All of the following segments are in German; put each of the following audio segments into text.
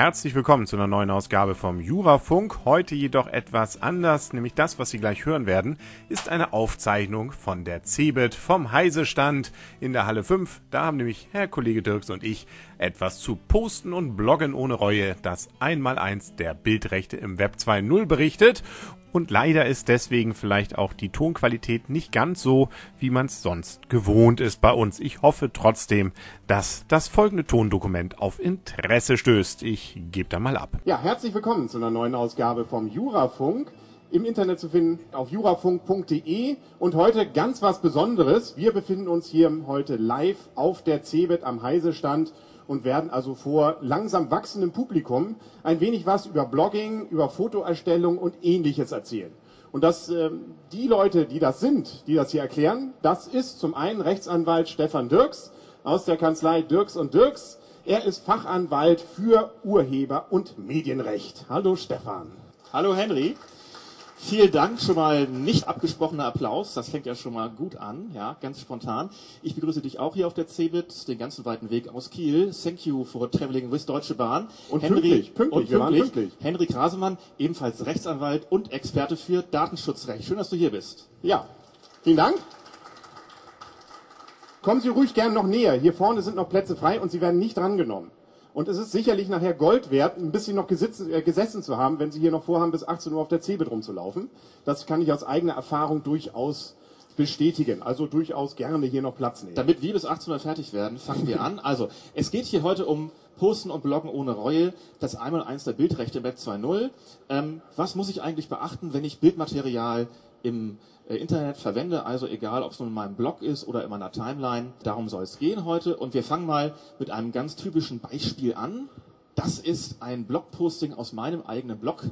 Herzlich willkommen zu einer neuen Ausgabe vom JuraFunk. Heute jedoch etwas anders, nämlich das, was Sie gleich hören werden, ist eine Aufzeichnung von der CeBIT vom Heisestand in der Halle 5. Da haben nämlich Herr Kollege Dirks und ich etwas zu posten und bloggen ohne Reue, das 1x1 der Bildrechte im Web 2.0 berichtet. Und leider ist deswegen vielleicht auch die Tonqualität nicht ganz so, wie man es sonst gewohnt ist bei uns. Ich hoffe trotzdem, dass das folgende Tondokument auf Interesse stößt. Ich gebe da mal ab. Ja, herzlich willkommen zu einer neuen Ausgabe vom JuraFunk. Im Internet zu finden auf jurafunk.de. Und heute ganz was Besonderes. Wir befinden uns hier heute live auf der CeBIT am Heisestand und werden also vor langsam wachsendem Publikum ein wenig was über Blogging, über Fotoerstellung und Ähnliches erzählen. Und dass die Leute, die das hier erklären, das ist zum einen Rechtsanwalt Stephan Dirks aus der Kanzlei Dirks und Dirks. Er ist Fachanwalt für Urheber- und Medienrecht. Hallo Stephan. Hallo Henry. Vielen Dank, schon mal nicht abgesprochener Applaus, das fängt ja schon mal gut an, ja, ganz spontan. Ich begrüße dich auch hier auf der CeBIT, den ganzen weiten Weg aus Kiel. Thank you for traveling with Deutsche Bahn. Und pünktlich. Henry Krasemann, ebenfalls Rechtsanwalt und Experte für Datenschutzrecht. Schön, dass du hier bist. Ja, vielen Dank. Kommen Sie ruhig gern noch näher, hier vorne sind noch Plätze frei und Sie werden nicht drangenommen. Und es ist sicherlich nachher Gold wert, ein bisschen noch gesessen zu haben, wenn Sie hier noch vorhaben, bis 18 Uhr auf der CeBIT rumzulaufen. Das kann ich aus eigener Erfahrung durchaus bestätigen. Also durchaus gerne hier noch Platz nehmen. Damit wir bis 18 Uhr fertig werden, fangen wir an. Also, es geht hier heute um Posten und Bloggen ohne Reue, das 1x1 der Bildrechte im Web 2.0. Was muss ich eigentlich beachten, wenn ich Bildmaterial im Internet verwende, also egal, ob es nun in meinem Blog ist oder in meiner Timeline. Darum soll es gehen heute. Und wir fangen mal mit einem ganz typischen Beispiel an. Das ist ein Blogposting aus meinem eigenen Blog,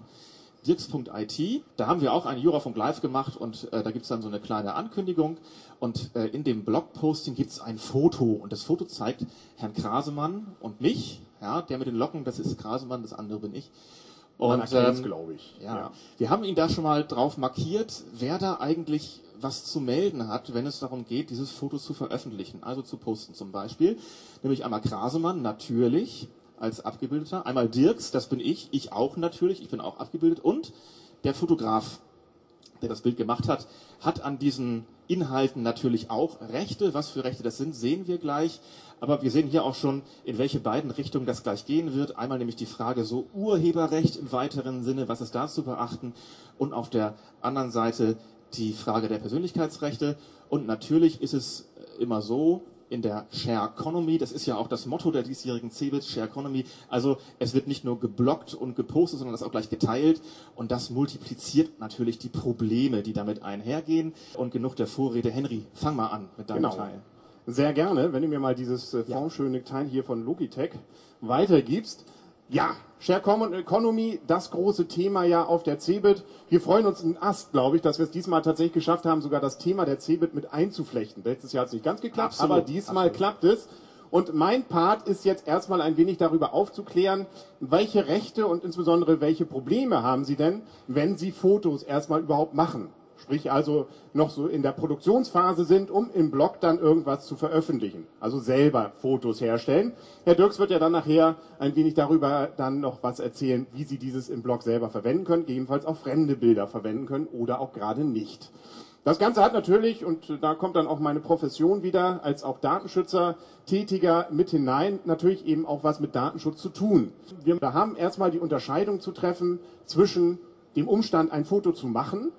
dirks.it. Da haben wir auch einen JuraFunk Live gemacht und da gibt es dann so eine kleine Ankündigung. Und in dem Blogposting gibt es ein Foto. Und das Foto zeigt Herrn Krasemann und mich. Ja, der mit den Locken, das ist Krasemann, das andere bin ich. Und glaube ich. Ja. Wir haben ihn da schon mal drauf markiert, wer da eigentlich was zu melden hat, wenn es darum geht, dieses Foto zu veröffentlichen, also zu posten zum Beispiel. Nämlich einmal Krasemann, natürlich, als Abgebildeter. Einmal Dirks, das bin ich auch natürlich, ich bin auch abgebildet. Und der Fotograf, der das Bild gemacht hat, hat an diesen Inhalten natürlich auch Rechte. Was für Rechte das sind, sehen wir gleich. Aber wir sehen hier auch schon, in welche beiden Richtungen das gleich gehen wird. Einmal nämlich die Frage so Urheberrecht im weiteren Sinne, was ist da zu beachten? Und auf der anderen Seite die Frage der Persönlichkeitsrechte. Und natürlich ist es immer so, in der Share Economy, das ist ja auch das Motto der diesjährigen CeBIT, Share Economy, also es wird nicht nur geblockt und gepostet, sondern das auch gleich geteilt und das multipliziert natürlich die Probleme, die damit einhergehen. Und genug der Vorrede, Henry, fang mal an mit deinem Teil. Sehr gerne, wenn du mir mal dieses formschöne Teil hier von Logitech weitergibst. Ja, Share Economy, das große Thema ja auf der CeBIT. Wir freuen uns einen Ast, glaube ich, dass wir es diesmal tatsächlich geschafft haben, sogar das Thema der CeBIT mit einzuflechten. Letztes Jahr hat es nicht ganz geklappt, aber diesmal klappt es. Und mein Part ist jetzt erstmal ein wenig darüber aufzuklären, welche Rechte und insbesondere welche Probleme haben Sie denn, wenn Sie Fotos erstmal überhaupt machen. Sprich also noch so in der Produktionsphase sind, um im Blog dann irgendwas zu veröffentlichen. Also selber Fotos herstellen. Herr Dirks wird ja dann nachher ein wenig darüber dann noch was erzählen, wie Sie dieses im Blog selber verwenden können, gegebenenfalls auch fremde Bilder verwenden können oder auch gerade nicht. Das Ganze hat natürlich, und da kommt dann auch meine Profession wieder, als auch Datenschützer, Tätiger mit hinein, natürlich eben auch was mit Datenschutz zu tun. Wir haben erstmal die Unterscheidung zu treffen zwischen dem Umstand, ein Foto zu machen.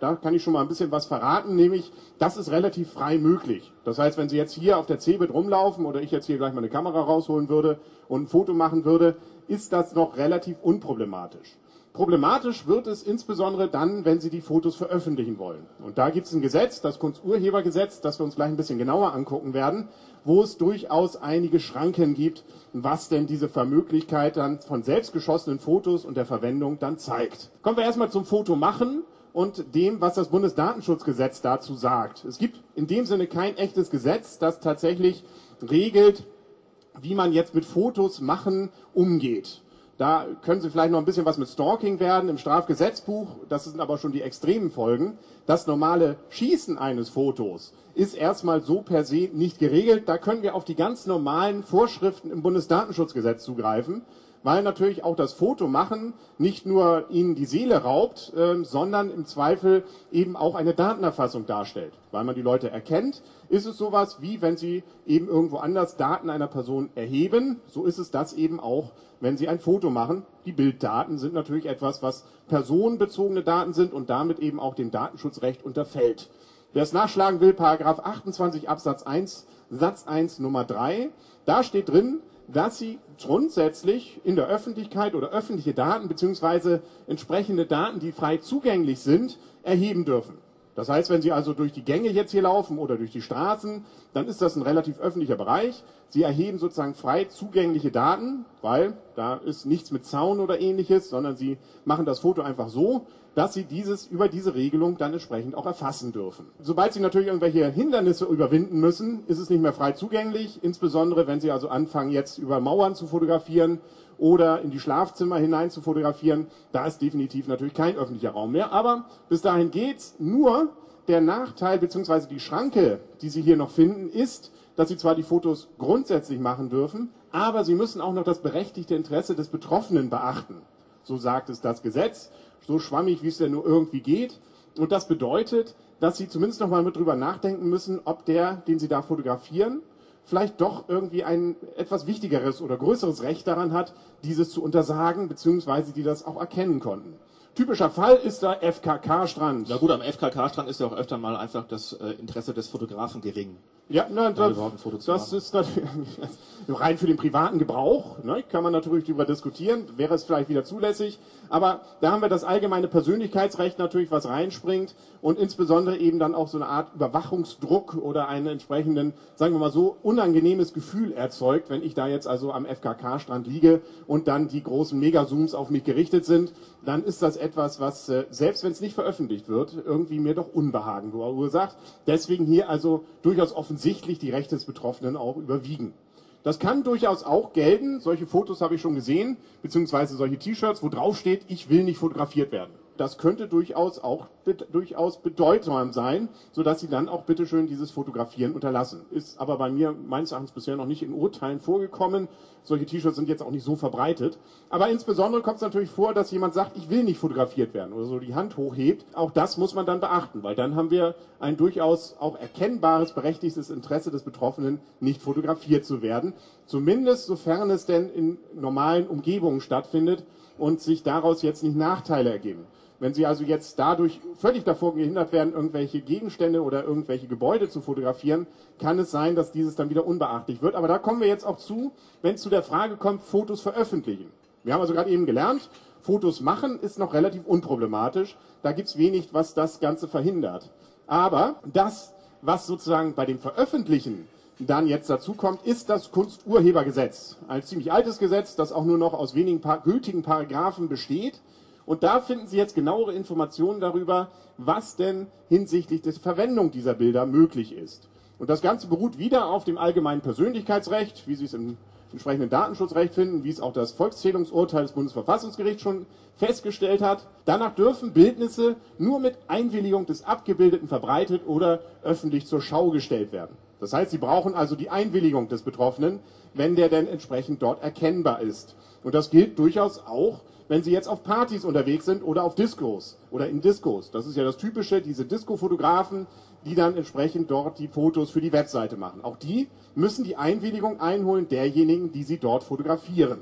Da kann ich schon mal ein bisschen was verraten, nämlich, das ist relativ frei möglich. Das heißt, wenn Sie jetzt hier auf der CeBIT rumlaufen oder ich jetzt hier gleich mal eine Kamera rausholen würde und ein Foto machen würde, ist das noch relativ unproblematisch. Problematisch wird es insbesondere dann, wenn Sie die Fotos veröffentlichen wollen. Und da gibt es ein Gesetz, das Kunsturhebergesetz, das wir uns gleich ein bisschen genauer angucken werden, wo es durchaus einige Schranken gibt, was denn diese Möglichkeit dann von selbstgeschossenen Fotos und der Verwendung dann zeigt. Kommen wir erstmal zum Foto machen und dem, was das Bundesdatenschutzgesetz dazu sagt. Es gibt in dem Sinne kein echtes Gesetz, das tatsächlich regelt, wie man jetzt mit Fotos machen umgeht. Da können Sie vielleicht noch ein bisschen was mit Stalking werden im Strafgesetzbuch. Das sind aber schon die extremen Folgen. Das normale Schießen eines Fotos ist erstmal so per se nicht geregelt. Da können wir auf die ganz normalen Vorschriften im Bundesdatenschutzgesetz zugreifen, weil natürlich auch das Foto machen nicht nur ihnen die Seele raubt, sondern im Zweifel eben auch eine Datenerfassung darstellt. Weil man die Leute erkennt, ist es sowas wie, wenn sie eben irgendwo anders Daten einer Person erheben, so ist es das eben auch, wenn sie ein Foto machen. Die Bilddaten sind natürlich etwas, was personenbezogene Daten sind und damit eben auch dem Datenschutzrecht unterfällt. Wer es nachschlagen will, Paragraph 28 Absatz 1, Satz 1 Nummer 3, da steht drin, dass sie grundsätzlich in der Öffentlichkeit oder öffentliche Daten bzw. entsprechende Daten, die frei zugänglich sind, erheben dürfen. Das heißt, wenn Sie also durch die Gänge jetzt hier laufen oder durch die Straßen, dann ist das ein relativ öffentlicher Bereich. Sie erheben sozusagen frei zugängliche Daten, weil da ist nichts mit Zaun oder ähnliches, sondern Sie machen das Foto einfach so, dass Sie dieses über diese Regelung dann entsprechend auch erfassen dürfen. Sobald Sie natürlich irgendwelche Hindernisse überwinden müssen, ist es nicht mehr frei zugänglich, insbesondere wenn Sie also anfangen, jetzt über Mauern zu fotografieren oder in die Schlafzimmer hinein zu fotografieren, da ist definitiv natürlich kein öffentlicher Raum mehr. Aber bis dahin geht's. Nur der Nachteil bzw. die Schranke, die Sie hier noch finden, ist, dass Sie zwar die Fotos grundsätzlich machen dürfen, aber Sie müssen auch noch das berechtigte Interesse des Betroffenen beachten. So sagt es das Gesetz, so schwammig, wie es denn nur irgendwie geht. Und das bedeutet, dass Sie zumindest nochmal mit drüber nachdenken müssen, ob der, den Sie da fotografieren, vielleicht doch irgendwie ein etwas wichtigeres oder größeres Recht daran hat, dieses zu untersagen, beziehungsweise die das auch erkennen konnten. Typischer Fall ist der FKK-Strand. Na gut, am FKK-Strand ist ja auch öfter mal einfach das Interesse des Fotografen gering. Ja, nein, das ist natürlich rein für den privaten Gebrauch, ne, kann man natürlich darüber diskutieren, wäre es vielleicht wieder zulässig, aber da haben wir das allgemeine Persönlichkeitsrecht natürlich, was reinspringt und insbesondere eben dann auch so eine Art Überwachungsdruck oder einen entsprechenden, sagen wir mal so, unangenehmes Gefühl erzeugt, wenn ich da jetzt also am FKK-Strand liege und dann die großen Megazooms auf mich gerichtet sind, dann ist das etwas, was, selbst wenn es nicht veröffentlicht wird, irgendwie mir doch Unbehagen verursacht. Deswegen hier also durchaus offensichtlich die Rechte des Betroffenen auch überwiegen. Das kann durchaus auch gelten, solche Fotos habe ich schon gesehen, beziehungsweise solche T-Shirts, wo drauf steht, ich will nicht fotografiert werden. Das könnte durchaus auch bedeutsam sein, sodass Sie dann auch bitteschön dieses Fotografieren unterlassen. Ist aber bei mir meines Erachtens bisher noch nicht in Urteilen vorgekommen. Solche T-Shirts sind jetzt auch nicht so verbreitet. Aber insbesondere kommt es natürlich vor, dass jemand sagt, ich will nicht fotografiert werden oder so die Hand hochhebt. Auch das muss man dann beachten, weil dann haben wir ein durchaus auch erkennbares, berechtigtes Interesse des Betroffenen, nicht fotografiert zu werden. Zumindest sofern es denn in normalen Umgebungen stattfindet und sich daraus jetzt nicht Nachteile ergeben. Wenn Sie also jetzt dadurch völlig davor gehindert werden, irgendwelche Gegenstände oder irgendwelche Gebäude zu fotografieren, kann es sein, dass dieses dann wieder unbeachtlich wird. Aber da kommen wir jetzt auch zu, wenn es zu der Frage kommt, Fotos veröffentlichen. Wir haben also gerade eben gelernt, Fotos machen ist noch relativ unproblematisch. Da gibt es wenig, was das Ganze verhindert. Aber das, was sozusagen bei dem Veröffentlichen dann jetzt dazu kommt, ist das Kunsturhebergesetz. Ein ziemlich altes Gesetz, das auch nur noch aus wenigen gültigen Paragraphen besteht. Und da finden Sie jetzt genauere Informationen darüber, was denn hinsichtlich der Verwendung dieser Bilder möglich ist. Und das Ganze beruht wieder auf dem allgemeinen Persönlichkeitsrecht, wie Sie es im entsprechenden Datenschutzrecht finden, wie es auch das Volkszählungsurteil des Bundesverfassungsgerichts schon festgestellt hat. Danach dürfen Bildnisse nur mit Einwilligung des Abgebildeten verbreitet oder öffentlich zur Schau gestellt werden. Das heißt, Sie brauchen also die Einwilligung des Betroffenen, wenn der denn entsprechend dort erkennbar ist. Und das gilt durchaus auch, wenn Sie jetzt auf Partys unterwegs sind oder auf Discos oder in Discos. Das ist ja das Typische, diese Disco-Fotografen, die dann entsprechend dort die Fotos für die Webseite machen. Auch die müssen die Einwilligung einholen derjenigen, die sie dort fotografieren.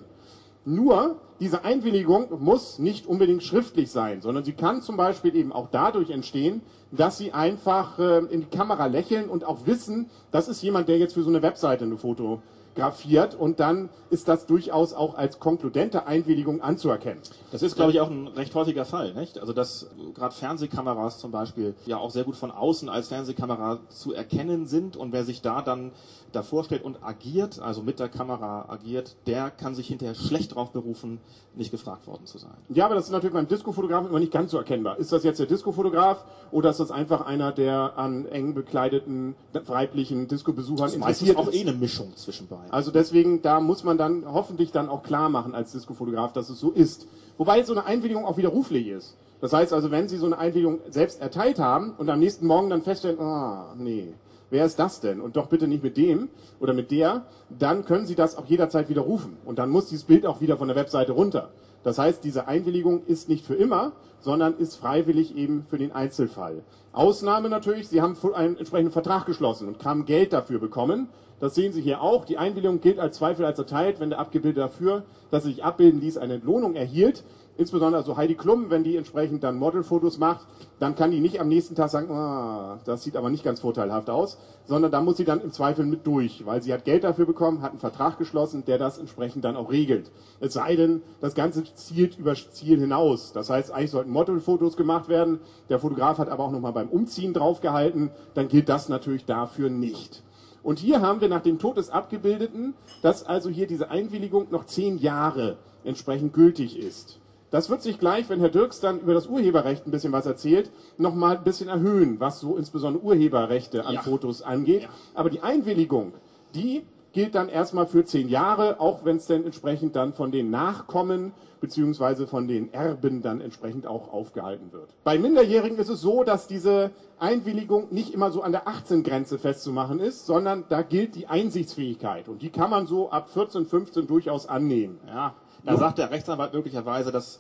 Nur, diese Einwilligung muss nicht unbedingt schriftlich sein, sondern sie kann zum Beispiel eben auch dadurch entstehen, dass Sie einfach in die Kamera lächeln und auch wissen, das ist jemand, der jetzt für so eine Webseite ein Foto grafiert, und dann ist das durchaus auch als konkludente Einwilligung anzuerkennen. Das ist, glaube ich, auch ein recht häufiger Fall, nicht? Also, dass gerade Fernsehkameras zum Beispiel ja auch sehr gut von außen als Fernsehkamera zu erkennen sind, und wer sich da dann davor stellt und agiert, also mit der Kamera agiert, der kann sich hinterher schlecht darauf berufen, nicht gefragt worden zu sein. Ja, aber das ist natürlich beim Disco-Fotografen immer nicht ganz so erkennbar. Ist das jetzt der Disco-Fotograf oder ist das einfach einer, der an eng bekleideten, weiblichen Disco-Besuchern interessiert ist? Meistens auch eine Mischung zwischen beiden. Also deswegen, da muss man dann hoffentlich dann auch klar machen als Disco-Fotograf, dass es so ist. Wobei so eine Einwilligung auch widerruflich ist. Das heißt also, wenn Sie so eine Einwilligung selbst erteilt haben und am nächsten Morgen dann feststellen, ah, nee, wer ist das denn? Und doch bitte nicht mit dem oder mit der, dann können Sie das auch jederzeit widerrufen. Und dann muss dieses Bild auch wieder von der Webseite runter. Das heißt, diese Einwilligung ist nicht für immer, sondern ist freiwillig eben für den Einzelfall. Ausnahme natürlich, Sie haben einen entsprechenden Vertrag geschlossen und haben Geld dafür bekommen. Das sehen Sie hier auch. Die Einwilligung gilt als Zweifel als erteilt, wenn der Abgebildete dafür, dass er sich abbilden ließ, eine Entlohnung erhielt. Insbesondere so Heidi Klum, wenn die entsprechend dann Modelfotos macht, dann kann die nicht am nächsten Tag sagen, ah, das sieht aber nicht ganz vorteilhaft aus, sondern da muss sie dann im Zweifel mit durch, weil sie hat Geld dafür bekommen, hat einen Vertrag geschlossen, der das entsprechend dann auch regelt. Es sei denn, das Ganze zielt über Ziel hinaus. Das heißt, eigentlich sollten Modelfotos gemacht werden, der Fotograf hat aber auch nochmal beim Umziehen draufgehalten, dann gilt das natürlich dafür nicht. Und hier haben wir nach dem Tod des Abgebildeten, dass also hier diese Einwilligung noch 10 Jahre entsprechend gültig ist. Das wird sich gleich, wenn Herr Dirks dann über das Urheberrecht ein bisschen was erzählt, nochmal ein bisschen erhöhen, was so insbesondere Urheberrechte an Fotos angeht. Ja. Aber die Einwilligung, die gilt dann erstmal für 10 Jahre, auch wenn es dann entsprechend dann von den Nachkommen bzw. von den Erben dann entsprechend auch aufgehalten wird. Bei Minderjährigen ist es so, dass diese Einwilligung nicht immer so an der 18-Grenze festzumachen ist, sondern da gilt die Einsichtsfähigkeit. Und die kann man so ab 14, 15 durchaus annehmen. Ja. Da sagt der Rechtsanwalt möglicherweise, das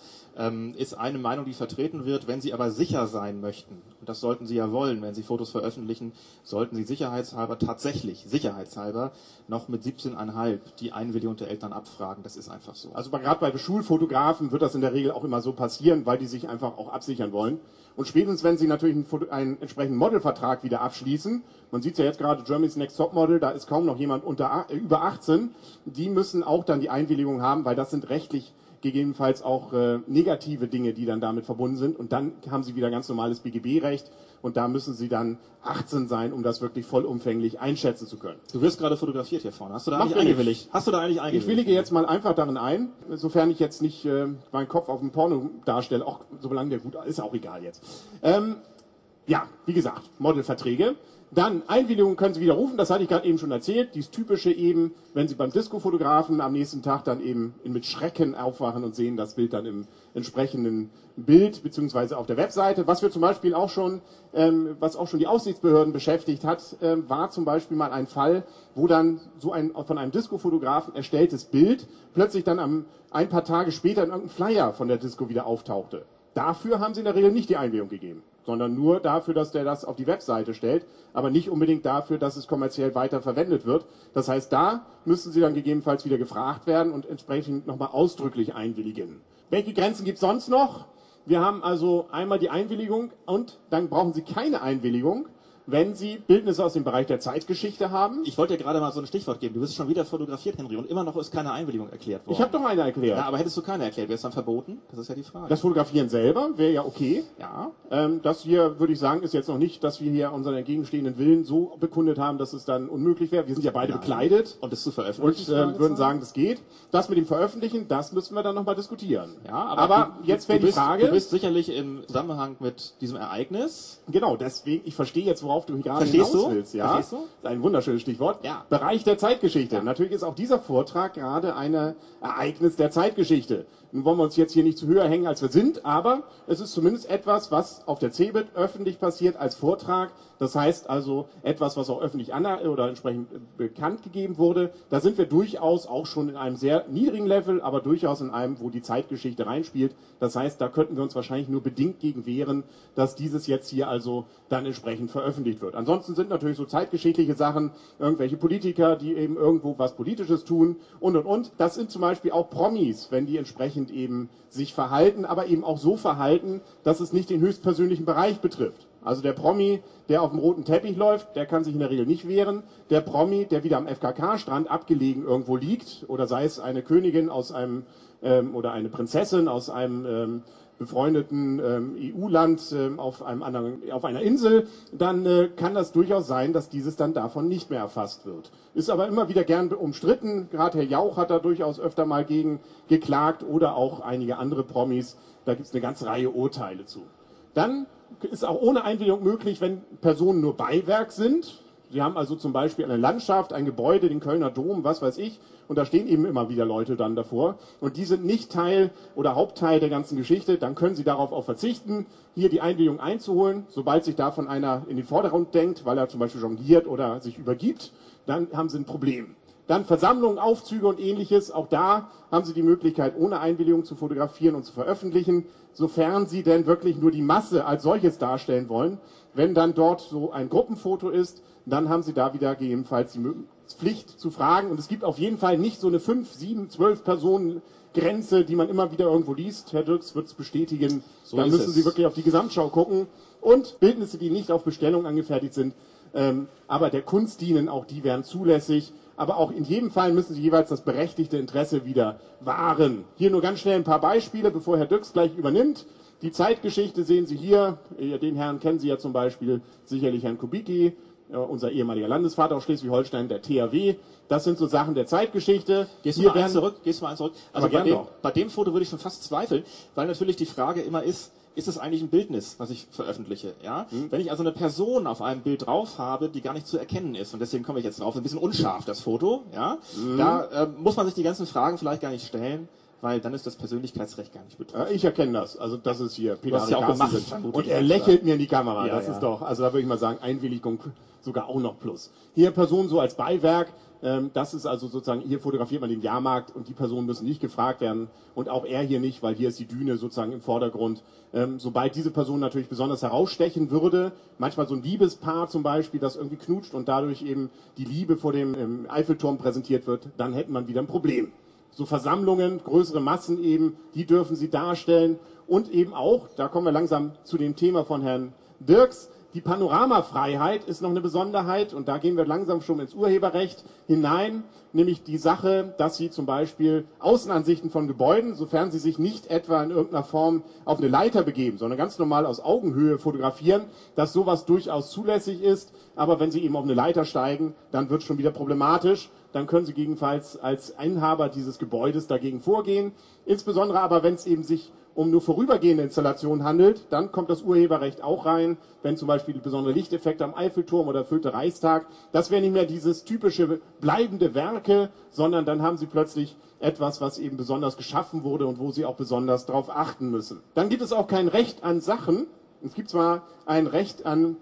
ist eine Meinung, die vertreten wird. Wenn Sie aber sicher sein möchten, und das sollten Sie ja wollen, wenn Sie Fotos veröffentlichen, sollten Sie sicherheitshalber tatsächlich, noch mit 17,5 die Einwilligung der Eltern abfragen. Das ist einfach so. Also gerade bei Schulfotografen wird das in der Regel auch immer so passieren, weil die sich einfach auch absichern wollen. Und spätestens, wenn Sie natürlich einen entsprechenden Modelvertrag wieder abschließen, man sieht es ja jetzt gerade, Germany's Next Top Model, da ist kaum noch jemand über 18, die müssen auch dann die Einwilligung haben, weil das sind rechtlich gegebenenfalls auch negative Dinge, die dann damit verbunden sind. Und dann haben Sie wieder ganz normales BGB-Recht. Und da müssen Sie dann 18 sein, um das wirklich vollumfänglich einschätzen zu können. Du wirst gerade fotografiert hier vorne. Hast du da eigentlich eingewilligt? Ich willige jetzt mal einfach darin ein, sofern ich jetzt nicht meinen Kopf auf dem Porno darstelle. Auch solange der gut ist, auch egal jetzt. Ja, wie gesagt, Modelverträge. Dann Einwilligung können Sie widerrufen, das hatte ich gerade eben schon erzählt, dieses typische eben, wenn Sie beim Disco-Fotografen am nächsten Tag dann eben mit Schrecken aufwachen und sehen das Bild dann im entsprechenden Bild bzw. auf der Webseite. Was wir zum Beispiel auch schon, die Aufsichtsbehörden beschäftigt hat, war zum Beispiel mal ein Fall, wo dann so ein von einem Disco-Fotografen erstelltes Bild plötzlich dann ein paar Tage später in irgendeinem Flyer von der Disco wieder auftauchte. Dafür haben sie in der Regel nicht die Einwilligung gegeben, sondern nur dafür, dass der das auf die Webseite stellt, aber nicht unbedingt dafür, dass es kommerziell weiter verwendet wird. Das heißt, da müssen Sie dann gegebenenfalls wieder gefragt werden und entsprechend nochmal ausdrücklich einwilligen. Welche Grenzen gibt es sonst noch? Wir haben also einmal die Einwilligung und dann brauchen Sie keine Einwilligung, wenn Sie Bildnisse aus dem Bereich der Zeitgeschichte haben. Ich wollte dir gerade mal so ein Stichwort geben. Du bist schon wieder fotografiert, Henry, und immer noch ist keine Einwilligung erklärt worden. Ich habe doch eine erklärt. Ja, aber hättest du keine erklärt, wäre es dann verboten? Das ist ja die Frage. Das Fotografieren selber wäre ja okay. Ja. Das hier, würde ich sagen, ist jetzt noch nicht, dass wir hier unseren entgegenstehenden Willen so bekundet haben, dass es dann unmöglich wäre. Wir sind ja beide bekleidet. Und das zu veröffentlichen. Und würden sagen, das geht. Das mit dem Veröffentlichen, das müssen wir dann nochmal diskutieren. Ja, aber jetzt wäre die Frage... Du bist sicherlich im Zusammenhang mit diesem Ereignis. Genau, deswegen, ich verstehe jetzt, worauf du gerade hinaus willst. Ja? Verstehst du? Das ist ein wunderschönes Stichwort. Ja. Bereich der Zeitgeschichte. Ja. Natürlich ist auch dieser Vortrag gerade ein Ereignis der Zeitgeschichte. Nun wollen wir uns jetzt hier nicht zu höher hängen, als wir sind, aber es ist zumindest etwas, was auf der CeBIT öffentlich passiert als Vortrag. Das heißt also etwas, was auch öffentlich oder entsprechend bekannt gegeben wurde. Da sind wir durchaus auch schon in einem sehr niedrigen Level, aber durchaus in einem, wo die Zeitgeschichte reinspielt. Das heißt, da könnten wir uns wahrscheinlich nur bedingt gegen wehren, dass dieses jetzt hier also dann entsprechend veröffentlicht wird. Ansonsten sind natürlich so zeitgeschichtliche Sachen, irgendwelche Politiker, die eben irgendwo was Politisches tun und, und. Das sind zum Beispiel auch Promis, wenn die entsprechend eben sich verhalten, aber eben auch so verhalten, dass es nicht den höchstpersönlichen Bereich betrifft. Also der Promi, der auf dem roten Teppich läuft, der kann sich in der Regel nicht wehren. Der Promi, der wieder am FKK-Strand abgelegen irgendwo liegt, oder sei es eine Königin aus einem oder eine Prinzessin aus einem befreundeten EU-Land auf einer Insel, dann kann das durchaus sein, dass dieses dann davon nicht mehr erfasst wird. Ist aber immer wieder gern umstritten. Gerade Herr Jauch hat da durchaus öfter mal gegen geklagt oder auch einige andere Promis. Da gibt es eine ganze Reihe Urteile zu. Dann ist auch ohne Einwilligung möglich, wenn Personen nur Beiwerk sind. Sie haben also zum Beispiel eine Landschaft, ein Gebäude, den Kölner Dom, was weiß ich, und da stehen eben immer wieder Leute dann davor und die sind nicht Teil oder Hauptteil der ganzen Geschichte, dann können Sie darauf auch verzichten, hier die Einwilligung einzuholen, sobald sich davon einer in den Vordergrund denkt, weil er zum Beispiel jongliert oder sich übergibt, dann haben Sie ein Problem. Dann Versammlungen, Aufzüge und ähnliches, auch da haben Sie die Möglichkeit, ohne Einwilligung zu fotografieren und zu veröffentlichen, sofern Sie denn wirklich nur die Masse als solches darstellen wollen. Wenn dann dort so ein Gruppenfoto ist, dann haben Sie da wieder gegebenenfalls die Pflicht zu fragen. Und es gibt auf jeden Fall nicht so eine 5, 7, 12 Personen-Grenze, die man immer wieder irgendwo liest. Herr Dirks wird es bestätigen. So dann müssen Sie wirklich auf die Gesamtschau gucken. Und Bildnisse, die nicht auf Bestellung angefertigt sind, aber der Kunst dienen, auch die wären zulässig. Aber auch in jedem Fall müssen Sie jeweils das berechtigte Interesse wieder wahren. Hier nur ganz schnell ein paar Beispiele, bevor Herr Dirks gleich übernimmt. Die Zeitgeschichte sehen Sie hier, den Herrn kennen Sie ja zum Beispiel, sicherlich Herrn Kubicki, unser ehemaliger Landesvater aus Schleswig-Holstein, der THW. Das sind so Sachen der Zeitgeschichte. Gehst du mal eins zurück. Also bei dem Foto würde ich schon fast zweifeln, weil natürlich die Frage immer ist es eigentlich ein Bildnis, was ich veröffentliche? Ja? Mhm. Wenn ich also eine Person auf einem Bild drauf habe, die gar nicht zu erkennen ist, und deswegen komme ich jetzt drauf, ein bisschen unscharf das Foto, ja? Mhm. Da muss man sich die ganzen Fragen vielleicht gar nicht stellen, weil dann ist das Persönlichkeitsrecht gar nicht betroffen. Ich erkenne das. Also das ist hier Peter Arikas. Und er lächelt mir in die Kamera. Ja, das ist doch, also da würde ich mal sagen, Einwilligung sogar auch noch plus. Hier Personen so als Beiwerk. Das ist also sozusagen, hier fotografiert man den Jahrmarkt und die Personen müssen nicht gefragt werden und auch er hier nicht, weil hier ist die Düne sozusagen im Vordergrund. Sobald diese Person natürlich besonders herausstechen würde, manchmal so ein Liebespaar zum Beispiel, das irgendwie knutscht und dadurch eben die Liebe vor dem Eiffelturm präsentiert wird, dann hätte man wieder ein Problem. So Versammlungen, größere Massen eben, die dürfen Sie darstellen und eben auch, da kommen wir langsam zu dem Thema von Herrn Dirks, die Panoramafreiheit ist noch eine Besonderheit und da gehen wir langsam schon ins Urheberrecht hinein, nämlich die Sache, dass Sie zum Beispiel Außenansichten von Gebäuden, sofern Sie sich nicht etwa in irgendeiner Form auf eine Leiter begeben, sondern ganz normal aus Augenhöhe fotografieren, dass sowas durchaus zulässig ist, aber wenn Sie eben auf eine Leiter steigen, dann wird es schon wieder problematisch. Dann können Sie gegebenenfalls als Inhaber dieses Gebäudes dagegen vorgehen. Insbesondere aber, wenn es eben sich um nur vorübergehende Installationen handelt, dann kommt das Urheberrecht auch rein, wenn zum Beispiel besondere Lichteffekte am Eiffelturm oder erfüllte Reichstag. Das wäre nicht mehr dieses typische bleibende Werke, sondern dann haben Sie plötzlich etwas, was eben besonders geschaffen wurde und wo Sie auch besonders darauf achten müssen. Dann gibt es auch kein Recht an Sachen. Es gibt zwar ein Recht an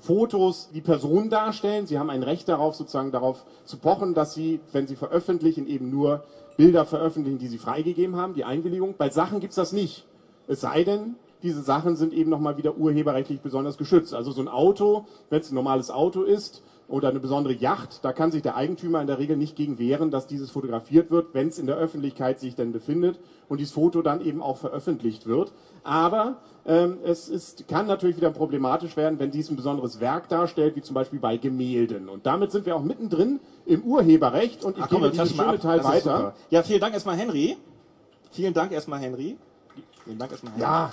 Fotos, die Personen darstellen. Sie haben ein Recht darauf, sozusagen darauf zu pochen, dass Sie, wenn Sie veröffentlichen, eben nur Bilder veröffentlichen, die Sie freigegeben haben, die Einwilligung. Bei Sachen gibt es das nicht. Es sei denn, diese Sachen sind eben nochmal wieder urheberrechtlich besonders geschützt. Also so ein Auto, wenn es ein normales Auto ist oder eine besondere Yacht, da kann sich der Eigentümer in der Regel nicht gegen wehren, dass dieses fotografiert wird, wenn es in der Öffentlichkeit sich dann befindet und dieses Foto dann eben auch veröffentlicht wird. Aber kann natürlich wieder problematisch werden, wenn dies ein besonderes Werk darstellt, wie zum Beispiel bei Gemälden. Und damit sind wir auch mittendrin im Urheberrecht und ich gebe diesen schönen Teil weiter. Ja, vielen Dank erstmal, Henry. Ja.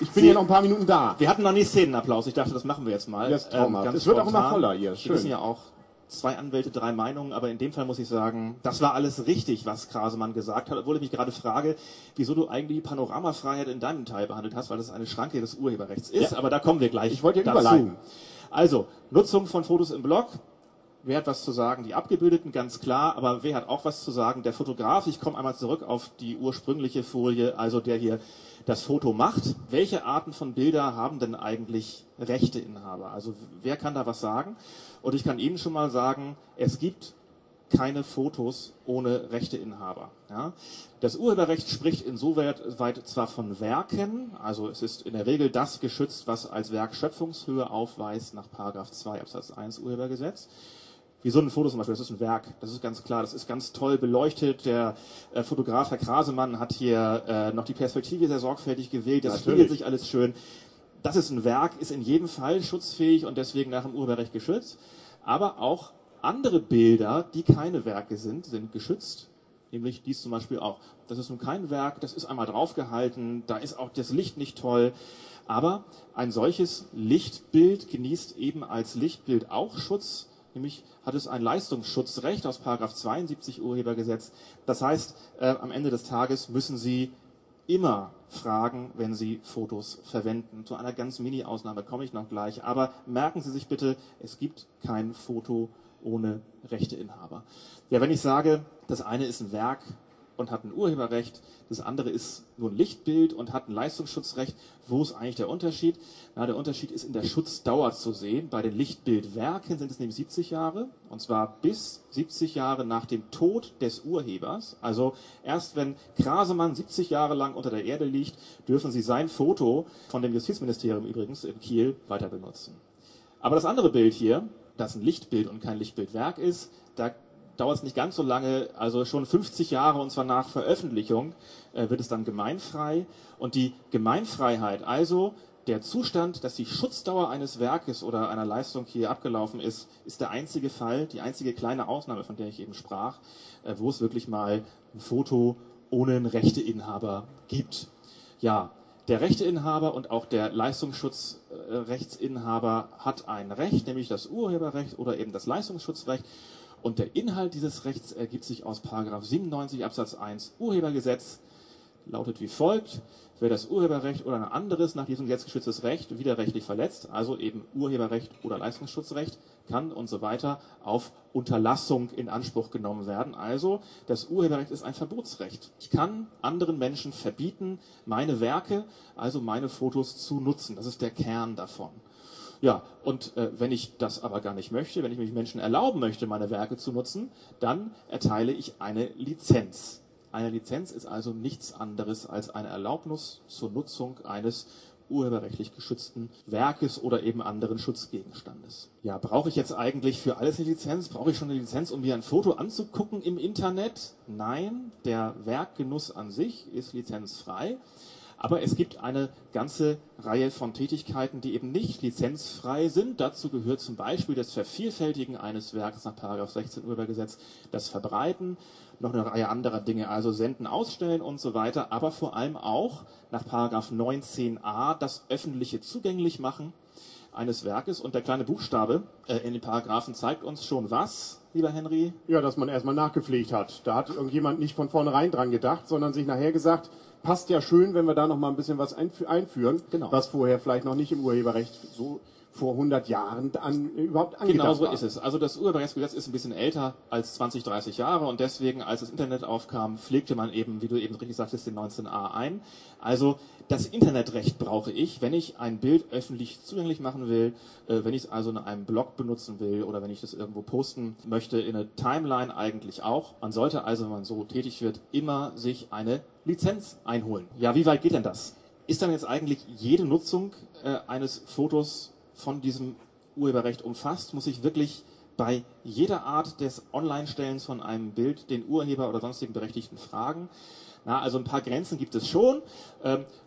Ich bin hier noch ein paar Minuten da. Wir hatten noch nie Szenenapplaus. Ich dachte, das machen wir jetzt mal. Das ist traumhaft. Es wird auch immer voller hier. Schön. Wir sind ja auch 2 Anwälte, 3 Meinungen. Aber in dem Fall muss ich sagen, das war alles richtig, was Krasemann gesagt hat. Obwohl ich mich gerade frage, wieso du eigentlich die Panoramafreiheit in deinem Teil behandelt hast, weil das eine Schranke des Urheberrechts ist. Ja. Aber da kommen wir gleich dazu. Ich wollte ja überleiten. Also, Nutzung von Fotos im Blog. Wer hat was zu sagen? Die Abgebildeten, ganz klar. Aber wer hat auch was zu sagen? Der Fotograf. Ich komme einmal zurück auf die ursprüngliche Folie, also der hier das Foto macht. Welche Arten von Bilder haben denn eigentlich Rechteinhaber? Also wer kann da was sagen? Und ich kann Ihnen schon mal sagen, es gibt keine Fotos ohne Rechteinhaber. Ja? Das Urheberrecht spricht insoweit zwar von Werken, also es ist in der Regel das geschützt, was als Werk Schöpfungshöhe aufweist nach Paragraph 2 Absatz 1 Urhebergesetz. Wie so ein Foto zum Beispiel, das ist ein Werk, das ist ganz klar, das ist ganz toll beleuchtet. Der Fotograf Herr Krasemann hat hier noch die Perspektive sehr sorgfältig gewählt, das spiegelt sich alles schön. Das ist ein Werk, ist in jedem Fall schutzfähig und deswegen nach dem Urheberrecht geschützt. Aber auch andere Bilder, die keine Werke sind, sind geschützt. Nämlich dies zum Beispiel auch. Das ist nun kein Werk, das ist einmal draufgehalten, da ist auch das Licht nicht toll. Aber ein solches Lichtbild genießt eben als Lichtbild auch Schutz. Nämlich hat es ein Leistungsschutzrecht aus Paragraph 72 Urhebergesetz. Das heißt, am Ende des Tages müssen Sie immer fragen, wenn Sie Fotos verwenden. Zu einer ganz Mini-Ausnahme komme ich noch gleich. Aber merken Sie sich bitte, es gibt kein Foto ohne Rechteinhaber. Ja, wenn ich sage, das eine ist ein Werk und hat ein Urheberrecht, das andere ist nur ein Lichtbild und hat ein Leistungsschutzrecht, wo ist eigentlich der Unterschied? Na, der Unterschied ist in der Schutzdauer zu sehen. Bei den Lichtbildwerken sind es nämlich 70 Jahre, und zwar bis 70 Jahre nach dem Tod des Urhebers. Also erst wenn Krasemann 70 Jahre lang unter der Erde liegt, dürfen Sie sein Foto, von dem Justizministerium übrigens in Kiel, weiter benutzen. Aber das andere Bild hier, das ein Lichtbild und kein Lichtbildwerk ist, da dauert es nicht ganz so lange, also schon 50 Jahre, und zwar nach Veröffentlichung, wird es dann gemeinfrei. Und die Gemeinfreiheit, also der Zustand, dass die Schutzdauer eines Werkes oder einer Leistung hier abgelaufen ist, ist der einzige Fall, die einzige kleine Ausnahme, von der ich eben sprach, wo es wirklich mal ein Foto ohne einen Rechteinhaber gibt. Ja, der Rechteinhaber und auch der Leistungsschutzrechtsinhaber hat ein Recht, nämlich das Urheberrecht oder eben das Leistungsschutzrecht. Und der Inhalt dieses Rechts ergibt sich aus Paragraph 97 Absatz 1 Urhebergesetz, lautet wie folgt: Wer das Urheberrecht oder ein anderes nach diesem Gesetz geschütztes Recht widerrechtlich verletzt, also eben Urheberrecht oder Leistungsschutzrecht, kann und so weiter auf Unterlassung in Anspruch genommen werden. Also das Urheberrecht ist ein Verbotsrecht. Ich kann anderen Menschen verbieten, meine Werke, also meine Fotos zu nutzen. Das ist der Kern davon. Ja, und wenn ich das aber gar nicht möchte, wenn ich mich Menschen erlauben möchte, meine Werke zu nutzen, dann erteile ich eine Lizenz. Eine Lizenz ist also nichts anderes als eine Erlaubnis zur Nutzung eines urheberrechtlich geschützten Werkes oder eben anderen Schutzgegenstandes. Ja, brauche ich jetzt eigentlich für alles eine Lizenz? Brauche ich schon eine Lizenz, um mir ein Foto anzugucken im Internet? Nein, der Werkgenuss an sich ist lizenzfrei. Aber es gibt eine ganze Reihe von Tätigkeiten, die eben nicht lizenzfrei sind. Dazu gehört zum Beispiel das Vervielfältigen eines Werks nach Paragraph 16 Urhebergesetz, das Verbreiten, noch eine Reihe anderer Dinge, also Senden, Ausstellen und so weiter. Aber vor allem auch nach Paragraph 19a das öffentliche Zugänglichmachen eines Werkes. Und der kleine Buchstabe in den Paragraphen zeigt uns schon was, lieber Henry? Ja, dass man erstmal nachgepflegt hat. Da hat irgendjemand nicht von vornherein dran gedacht, sondern sich nachher gesagt, passt ja schön, wenn wir da noch mal ein bisschen was einführen, genau, was vorher vielleicht noch nicht im Urheberrecht so vor 100 Jahren überhaupt angedacht war. Genau so ist es. Also das Urheberrechtsgesetz ist ein bisschen älter als 20, 30 Jahre, und deswegen, als das Internet aufkam, pflegte man eben, wie du eben richtig sagtest, den 19a ein. Also das Internetrecht brauche ich, wenn ich ein Bild öffentlich zugänglich machen will, wenn ich es also in einem Blog benutzen will oder wenn ich das irgendwo posten möchte, in eine Timeline eigentlich auch. Man sollte also, wenn man so tätig wird, immer sich eine Lizenz einholen. Ja, wie weit geht denn das? Ist dann jetzt eigentlich jede Nutzung eines Fotos von diesem Urheberrecht umfasst? Muss ich wirklich bei jeder Art des Online-Stellens von einem Bild den Urheber oder sonstigen Berechtigten fragen? Na, also ein paar Grenzen gibt es schon.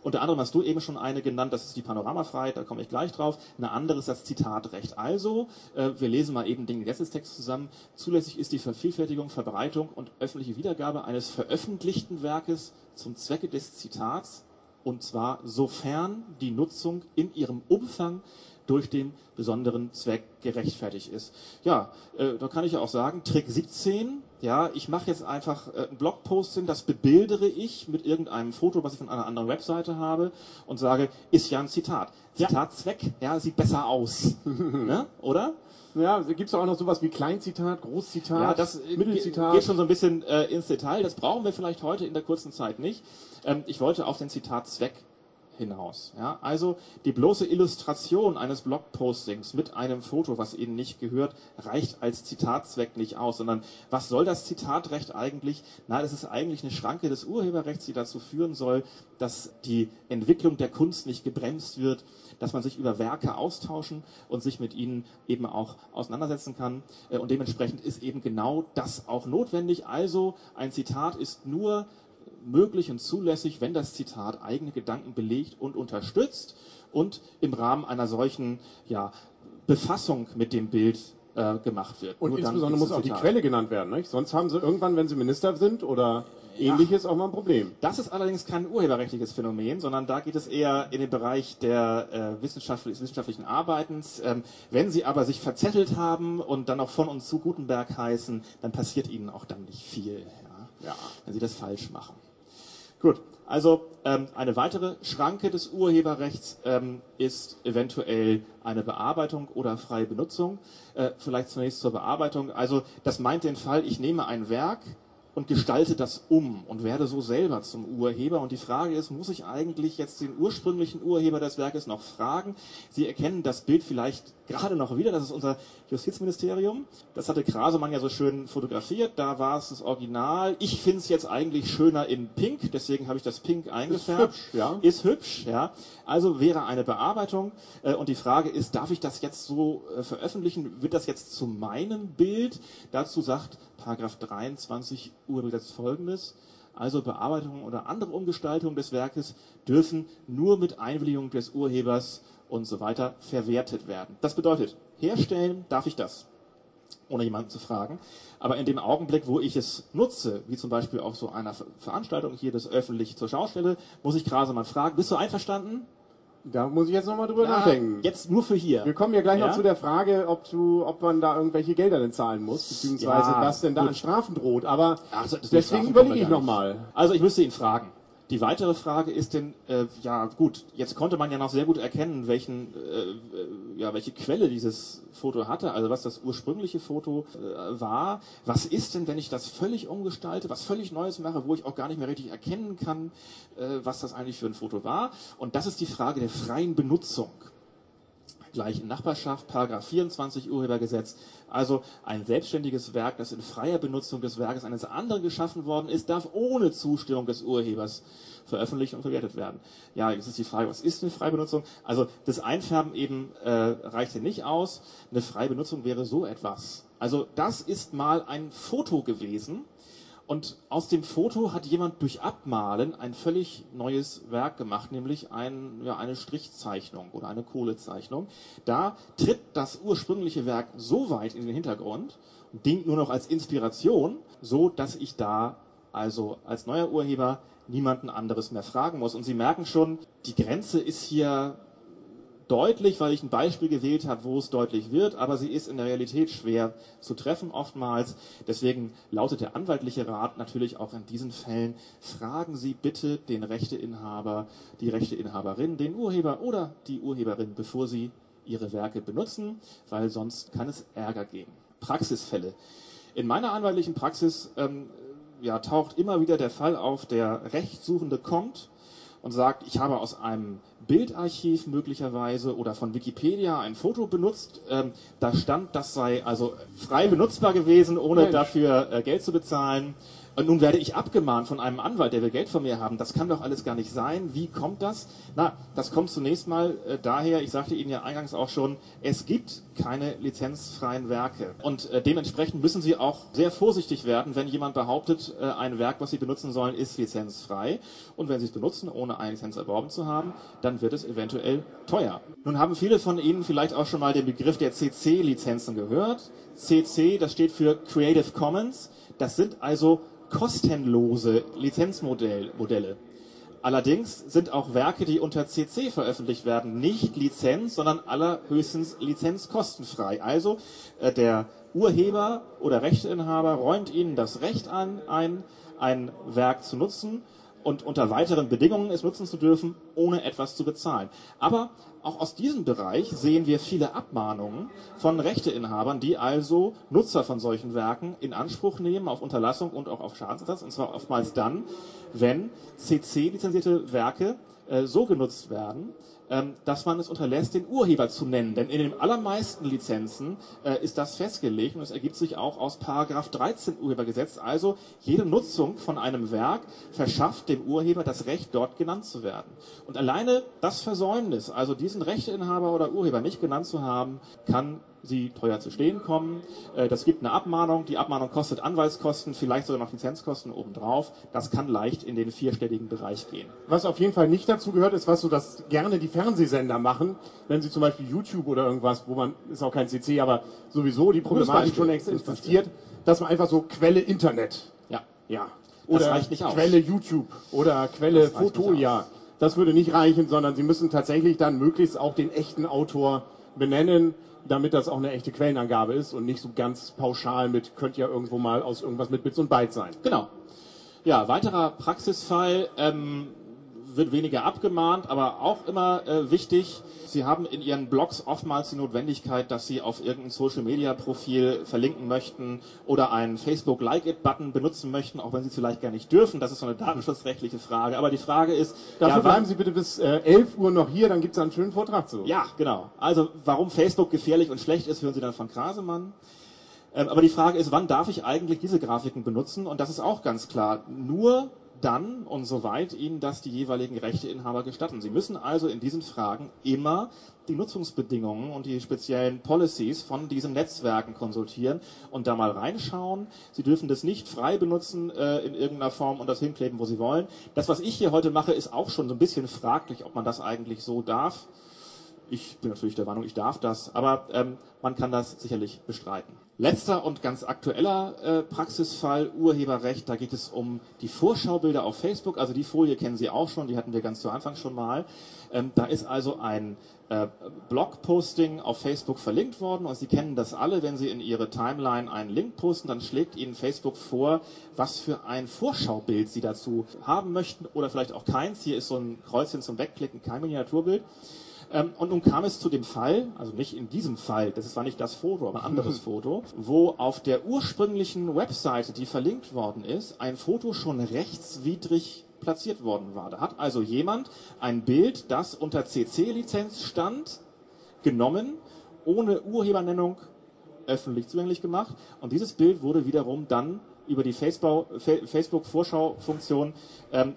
Unter anderem hast du eben schon eine genannt, das ist die Panoramafreiheit, da komme ich gleich drauf. Eine andere ist das Zitatrecht. Also, wir lesen mal eben den Gesetzestext zusammen. Zulässig ist die Vervielfältigung, Verbreitung und öffentliche Wiedergabe eines veröffentlichten Werkes zum Zwecke des Zitats, und zwar sofern die Nutzung in ihrem Umfang durch den besonderen Zweck gerechtfertigt ist. Ja, da kann ich ja auch sagen, Trick 17, ja, ich mache jetzt einfach einen Blogpost hin, das bebildere ich mit irgendeinem Foto, was ich von einer anderen Webseite habe, und sage, ist ja ein Zitat. Zitatzweck, ja, sieht besser aus. Ne? Oder? Ja, gibt es auch noch sowas wie Kleinzitat, Großzitat, ja, das Mittelzitat? Geht schon so ein bisschen ins Detail, das brauchen wir vielleicht heute in der kurzen Zeit nicht. Ich wollte auf den Zitatzweck hinaus. Ja, also die bloße Illustration eines Blogpostings mit einem Foto, was Ihnen nicht gehört, reicht als Zitatzweck nicht aus, sondern was soll das Zitatrecht eigentlich? Na, das ist eigentlich eine Schranke des Urheberrechts, die dazu führen soll, dass die Entwicklung der Kunst nicht gebremst wird, dass man sich über Werke austauschen und sich mit ihnen eben auch auseinandersetzen kann. Und dementsprechend ist eben genau das auch notwendig. Also ein Zitat ist nur möglich und zulässig, wenn das Zitat eigene Gedanken belegt und unterstützt und im Rahmen einer solchen, ja, Befassung mit dem Bild gemacht wird. Und nur insbesondere muss auch die Quelle genannt werden, nicht? Sonst haben sie irgendwann, wenn sie Minister sind oder Ähnliches, auch mal ein Problem. Das ist allerdings kein urheberrechtliches Phänomen, sondern da geht es eher in den Bereich der wissenschaftlichen Arbeitens. Wenn Sie aber sich verzettelt haben und dann auch von und zu Gutenberg heißen, dann passiert Ihnen auch dann nicht viel, ja? Ja. Wenn Sie das falsch machen. Gut, Also eine weitere Schranke des Urheberrechts ist eventuell eine Bearbeitung oder freie Benutzung. Vielleicht zunächst zur Bearbeitung. Also das meint den Fall, ich nehme ein Werk und gestalte das um und werde so selber zum Urheber. Und die Frage ist, muss ich eigentlich jetzt den ursprünglichen Urheber des Werkes noch fragen? Sie erkennen das Bild vielleicht gerade noch wieder, das ist unser Justizministerium. Das hatte Krasemann ja so schön fotografiert, da war es das Original. Ich finde es jetzt eigentlich schöner in Pink, deswegen habe ich das Pink eingefärbt. Ist hübsch, ja. Ist hübsch, ja. Also wäre eine Bearbeitung. Und die Frage ist, darf ich das jetzt so veröffentlichen? Wird das jetzt zu meinem Bild? Dazu sagt Paragraph 23 Urhebergesetz Folgendes: Also Bearbeitungen oder andere Umgestaltungen des Werkes dürfen nur mit Einwilligung des Urhebers und so weiter verwertet werden. Das bedeutet, herstellen darf ich das, ohne jemanden zu fragen. Aber in dem Augenblick, wo ich es nutze, wie zum Beispiel auf so einer Veranstaltung hier, das öffentlich zur Schau stelle, muss ich Krasemann fragen, bist du einverstanden? Da muss ich jetzt nochmal drüber nachdenken. Jetzt nur für hier. Wir kommen ja gleich noch zu der Frage, ob man da irgendwelche Gelder denn zahlen muss, beziehungsweise was denn da an Strafen droht. Aber so, deswegen überlege ich nochmal. Also ich müsste ihn fragen. Die weitere Frage ist denn, ja gut, jetzt konnte man ja noch sehr gut erkennen, welche Quelle dieses Foto hatte, also was das ursprüngliche Foto war. Was ist denn, wenn ich das völlig umgestalte, was völlig Neues mache, wo ich auch gar nicht mehr richtig erkennen kann, was das eigentlich für ein Foto war? Und das ist die Frage der freien Benutzung. Gleich in Nachbarschaft, Paragraph 24 Urhebergesetz. Also ein selbstständiges Werk, das in freier Benutzung des Werkes eines anderen geschaffen worden ist, darf ohne Zustimmung des Urhebers veröffentlicht und verwertet werden. Ja, jetzt ist die Frage, was ist eine freie Benutzung? Also das Einfärben eben reicht hier nicht aus. Eine freie Benutzung wäre so etwas. Also das ist mal ein Foto gewesen. Und aus dem Foto hat jemand durch Abmalen ein völlig neues Werk gemacht, nämlich eine Strichzeichnung oder eine Kohlezeichnung. Da tritt das ursprüngliche Werk so weit in den Hintergrund und dient nur noch als Inspiration, so dass ich da also als neuer Urheber niemanden anderes mehr fragen muss. Und Sie merken schon, die Grenze ist hier deutlich, weil ich ein Beispiel gewählt habe, wo es deutlich wird, aber sie ist in der Realität schwer zu treffen oftmals. Deswegen lautet der anwaltliche Rat natürlich auch in diesen Fällen, fragen Sie bitte den Rechteinhaber, die Rechteinhaberin, den Urheber oder die Urheberin, bevor Sie Ihre Werke benutzen, weil sonst kann es Ärger geben. Praxisfälle. In meiner anwaltlichen Praxis taucht immer wieder der Fall auf, der Rechtssuchende kommt und sagt, ich habe aus einem Bildarchiv möglicherweise oder von Wikipedia ein Foto benutzt, da stand, das sei also frei benutzbar gewesen, ohne dafür Geld zu bezahlen. Und nun werde ich abgemahnt von einem Anwalt, der will Geld von mir haben. Das kann doch alles gar nicht sein. Wie kommt das? Na, das kommt zunächst mal daher, ich sagte Ihnen ja eingangs auch schon, es gibt keine lizenzfreien Werke. Und dementsprechend müssen Sie auch sehr vorsichtig werden, wenn jemand behauptet, ein Werk, was Sie benutzen sollen, ist lizenzfrei. Und wenn Sie es benutzen, ohne eine Lizenz erworben zu haben, dann wird es eventuell teuer. Nun haben viele von Ihnen vielleicht auch schon mal den Begriff der CC-Lizenzen gehört. CC, das steht für Creative Commons. Das sind also kostenlose Lizenzmodelle. Allerdings sind auch Werke, die unter CC veröffentlicht werden, nicht Lizenz, sondern allerhöchstens lizenzkostenfrei. Also der Urheber oder Rechteinhaber räumt Ihnen das Recht ein, ein Werk zu nutzen und unter weiteren Bedingungen es nutzen zu dürfen, ohne etwas zu bezahlen. Aber auch aus diesem Bereich sehen wir viele Abmahnungen von Rechteinhabern, die also Nutzer von solchen Werken in Anspruch nehmen auf Unterlassung und auch auf Schadensersatz. Und zwar oftmals dann, wenn CC-lizenzierte Werke so genutzt werden, dass man es unterlässt, den Urheber zu nennen. Denn in den allermeisten Lizenzen ist das festgelegt und es ergibt sich auch aus Paragraph 13 Urhebergesetz. Also jede Nutzung von einem Werk verschafft dem Urheber das Recht, dort genannt zu werden. Und alleine das Versäumnis, also diesen Rechteinhaber oder Urheber nicht genannt zu haben, kann sie teuer zu stehen kommen. Das gibt eine Abmahnung. Die Abmahnung kostet Anwaltskosten, vielleicht sogar noch Lizenzkosten obendrauf. Das kann leicht in den vierstelligen Bereich gehen. Was auf jeden Fall nicht dazu gehört, ist, was so das gerne die Fernsehsender machen, wenn sie zum Beispiel YouTube oder irgendwas, wo man, ist auch kein CC, aber sowieso die Problematik schon existiert, dass man einfach so Quelle Internet. Ja. Oder das reicht nicht aus. Quelle YouTube oder Quelle Fotolia. Das würde nicht reichen, sondern sie müssen tatsächlich dann möglichst auch den echten Autor benennen, damit das auch eine echte Quellenangabe ist und nicht so ganz pauschal mit, könnte ja irgendwo mal aus irgendwas mit Bits und Bytes sein. Genau. Ja, weiterer Praxisfall, wird weniger abgemahnt, aber auch immer wichtig. Sie haben in Ihren Blogs oftmals die Notwendigkeit, dass Sie auf irgendein Social-Media-Profil verlinken möchten oder einen Facebook-Like-It-Button benutzen möchten, auch wenn Sie es vielleicht gar nicht dürfen. Das ist so eine datenschutzrechtliche Frage. Aber die Frage ist... Dafür bleiben Sie bitte bis 11 Uhr noch hier, dann gibt es einen schönen Vortrag zu. Ja, genau. Also warum Facebook gefährlich und schlecht ist, hören Sie dann von Krasemann. Aber die Frage ist, wann darf ich eigentlich diese Grafiken benutzen? Und das ist auch ganz klar. Nur... dann und soweit Ihnen das die jeweiligen Rechteinhaber gestatten. Sie müssen also in diesen Fragen immer die Nutzungsbedingungen und die speziellen Policies von diesen Netzwerken konsultieren und da mal reinschauen. Sie dürfen das nicht frei benutzen in irgendeiner Form und das hinkleben, wo Sie wollen. Das, was ich hier heute mache, ist auch schon so ein bisschen fraglich, ob man das eigentlich so darf. Ich bin natürlich der Meinung, ich darf das, aber man kann das sicherlich bestreiten. Letzter und ganz aktueller Praxisfall, Urheberrecht, da geht es um die Vorschaubilder auf Facebook, also die Folie kennen Sie auch schon, die hatten wir ganz zu Anfang schon mal. Da ist also ein Blogposting auf Facebook verlinkt worden und Sie kennen das alle, wenn Sie in Ihre Timeline einen Link posten, dann schlägt Ihnen Facebook vor, was für ein Vorschaubild Sie dazu haben möchten oder vielleicht auch keins. Hier ist so ein Kreuzchen zum Wegklicken, kein Miniaturbild. Und nun kam es zu dem Fall, also nicht in diesem Fall, das war nicht das Foto, aber ein anderes Foto, wo auf der ursprünglichen Webseite, die verlinkt worden ist, ein Foto schon rechtswidrig platziert worden war. Da hat also jemand ein Bild, das unter CC-Lizenz stand, genommen, ohne Urhebernennung öffentlich zugänglich gemacht. Und dieses Bild wurde wiederum dann über die Facebook-Vorschau-Funktion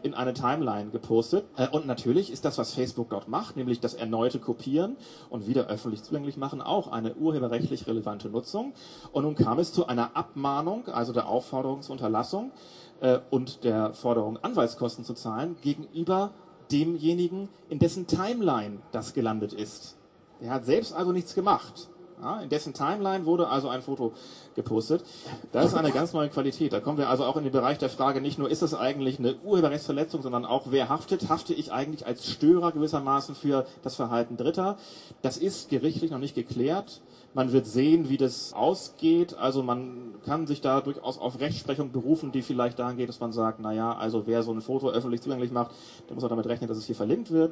in eine Timeline gepostet. Und natürlich ist das, was Facebook dort macht, nämlich das erneute Kopieren und wieder öffentlich zugänglich machen, auch eine urheberrechtlich relevante Nutzung. Und nun kam es zu einer Abmahnung, also der Aufforderung zur Unterlassung und der Forderung, Anwaltskosten zu zahlen, gegenüber demjenigen, in dessen Timeline das gelandet ist. Der hat selbst also nichts gemacht. Ja, in dessen Timeline wurde also ein Foto gepostet. Das ist eine ganz neue Qualität. Da kommen wir also auch in den Bereich der Frage, nicht nur ist das eigentlich eine Urheberrechtsverletzung, sondern auch wer haftet. Hafte ich eigentlich als Störer gewissermaßen für das Verhalten Dritter? Das ist gerichtlich noch nicht geklärt. Man wird sehen, wie das ausgeht. Also man kann sich da durchaus auf Rechtsprechung berufen, die vielleicht dahin geht, dass man sagt, naja, also wer so ein Foto öffentlich zugänglich macht, der muss auch damit rechnen, dass es hier verlinkt wird.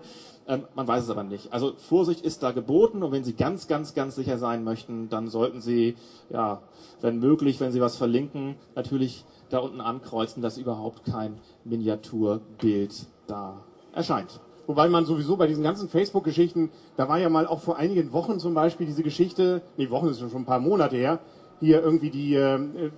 Man weiß es aber nicht. Also Vorsicht ist da geboten und wenn Sie ganz, ganz, ganz sicher sein möchten, dann sollten Sie, ja, wenn möglich, wenn Sie was verlinken, natürlich da unten ankreuzen, dass überhaupt kein Miniaturbild da erscheint. Wobei man sowieso bei diesen ganzen Facebook-Geschichten, da war ja mal auch vor einigen Wochen zum Beispiel diese Geschichte, nee, Wochen ist schon ein paar Monate her, hier irgendwie die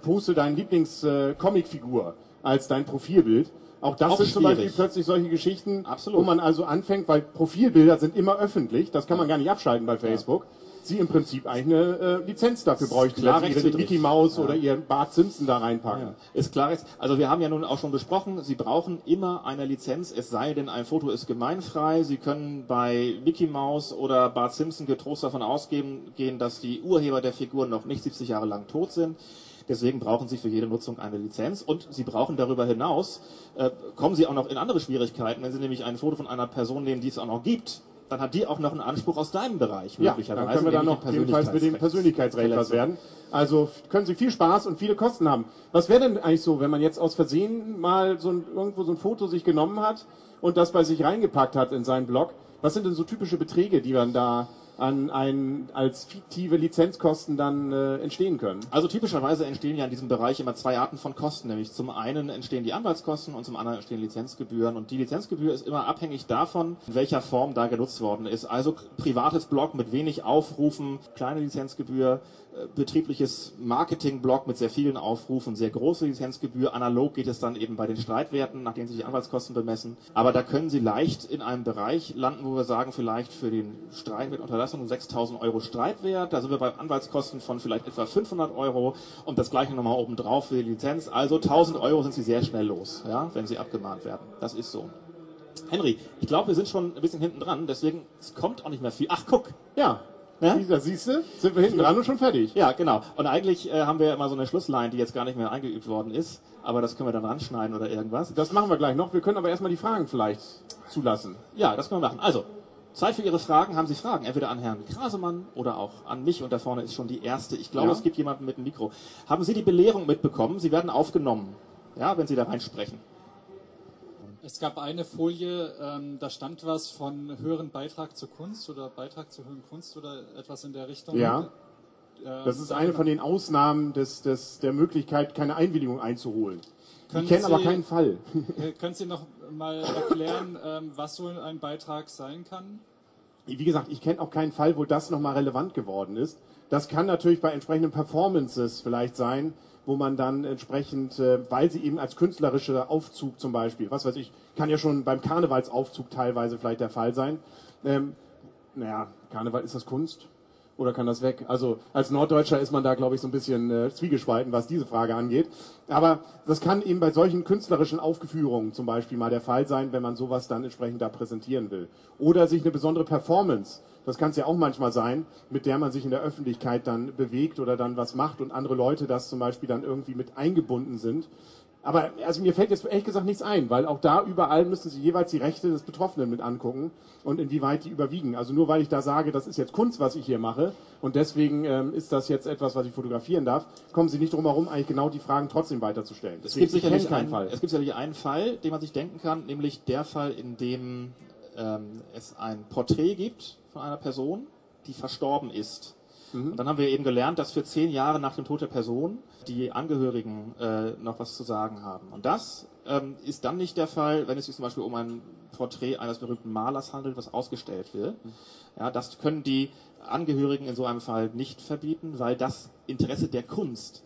poste deine Lieblings-Comic-Figur als dein Profilbild. Auch das sind zum Beispiel plötzlich solche Geschichten, absolut, wo man also anfängt, weil Profilbilder sind immer öffentlich, das kann man gar nicht abschalten bei Facebook, ja. Sie im Prinzip eine Lizenz dafür bräuchten, wenn Sie Ihren Mickey Mouse oder Ihren Bart Simpson da reinpacken. Ja. Ist klar jetzt. Also wir haben ja nun auch schon besprochen, Sie brauchen immer eine Lizenz, es sei denn, ein Foto ist gemeinfrei. Sie können bei Mickey Mouse oder Bart Simpson getrost davon ausgehen, dass die Urheber der Figuren noch nicht 70 Jahre lang tot sind. Deswegen brauchen Sie für jede Nutzung eine Lizenz und Sie brauchen darüber hinaus, kommen Sie auch noch in andere Schwierigkeiten, wenn Sie nämlich ein Foto von einer Person nehmen, die es auch noch gibt. Dann hat die auch noch einen Anspruch aus deinem Bereich, möglicherweise. Ja, dann können wir dann noch jedenfalls mit dem Persönlichkeitsrecht was werden. Also können Sie viel Spaß und viele Kosten haben. Was wäre denn eigentlich so, wenn man jetzt aus Versehen mal so ein, irgendwo so ein Foto sich genommen hat und das bei sich reingepackt hat in seinen Blog? Was sind denn so typische Beträge, die man da an einen als fiktive Lizenzkosten dann entstehen können? Also typischerweise entstehen ja in diesem Bereich immer zwei Arten von Kosten, nämlich zum einen entstehen die Anwaltskosten und zum anderen entstehen Lizenzgebühren und die Lizenzgebühr ist immer abhängig davon, in welcher Form da genutzt worden ist. Also privates Blog mit wenig Aufrufen, kleine Lizenzgebühr, betriebliches Marketing-Blog mit sehr vielen Aufrufen, sehr große Lizenzgebühr. Analog geht es dann eben bei den Streitwerten, nach denen sich die Anwaltskosten bemessen. Aber da können Sie leicht in einem Bereich landen, wo wir sagen, vielleicht für den Streit mit Unterlassung um 6.000 Euro Streitwert. Da sind wir bei Anwaltskosten von vielleicht etwa 500 Euro und das gleiche nochmal obendrauf für die Lizenz. Also 1.000 Euro sind Sie sehr schnell los, ja, wenn Sie abgemahnt werden. Das ist so. Henry, ich glaube, wir sind schon ein bisschen hinten dran, deswegen es kommt auch nicht mehr viel. Ach, guck, ja. Ja? Da siehst du, sind wir hinten dran und schon fertig. Ja, genau. Und eigentlich haben wir immer so eine Schlussline, die jetzt gar nicht mehr eingeübt worden ist. Aber das können wir dann ranschneiden oder irgendwas. Das machen wir gleich noch. Wir können aber erstmal die Fragen vielleicht zulassen. Ja, das können wir machen. Also, Zeit für Ihre Fragen. Haben Sie Fragen? Entweder an Herrn Krasemann oder auch an mich. Und da vorne ist schon die erste. Ich glaube, es gibt jemanden mit dem Mikro. Haben Sie die Belehrung mitbekommen? Sie werden aufgenommen. ja, wenn Sie da reinsprechen. Es gab eine Folie, da stand was von höheren Beitrag zur Kunst oder Beitrag zur höheren Kunst oder etwas in der Richtung. Ja, das ist eine von den Ausnahmen der Möglichkeit, keine Einwilligung einzuholen. Ich kenne aber keinen Fall. Können Sie noch mal erklären, was so ein Beitrag sein kann? Wie gesagt, ich kenne auch keinen Fall, wo das nochmal relevant geworden ist. Das kann natürlich bei entsprechenden Performances vielleicht sein, wo man dann entsprechend, weil sie eben als künstlerischer Aufzug zum Beispiel, was weiß ich, kann ja schon beim Karnevalsaufzug teilweise vielleicht der Fall sein. Naja, Karneval, ist das Kunst? Oder kann das weg? Also als Norddeutscher ist man da, glaube ich, so ein bisschen zwiegespalten, was diese Frage angeht. Aber das kann eben bei solchen künstlerischen Aufführungen zum Beispiel mal der Fall sein, wenn man sowas dann entsprechend da präsentieren will. Oder sich eine besondere Performance, das kann es ja auch manchmal sein, mit der man sich in der Öffentlichkeit dann bewegt oder dann was macht und andere Leute das zum Beispiel dann irgendwie mit eingebunden sind. Aber also mir fällt jetzt ehrlich gesagt nichts ein, weil auch da überall müssen Sie jeweils die Rechte des Betroffenen mit angucken und inwieweit die überwiegen. Also nur weil ich da sage, das ist jetzt Kunst, was ich hier mache und deswegen ist das jetzt etwas, was ich fotografieren darf, kommen Sie nicht drum herum, eigentlich genau die Fragen trotzdem weiterzustellen. Es gibt sicherlich einen Fall, den man sich denken kann, nämlich der Fall, in dem es ein Porträt gibt von einer Person, die verstorben ist. Und dann haben wir eben gelernt, dass für 10 Jahre nach dem Tod der Person die Angehörigen noch was zu sagen haben. Und das ist dann nicht der Fall, wenn es sich zum Beispiel um ein Porträt eines berühmten Malers handelt, was ausgestellt wird. Ja, das können die Angehörigen in so einem Fall nicht verbieten, weil das Interesse der Kunst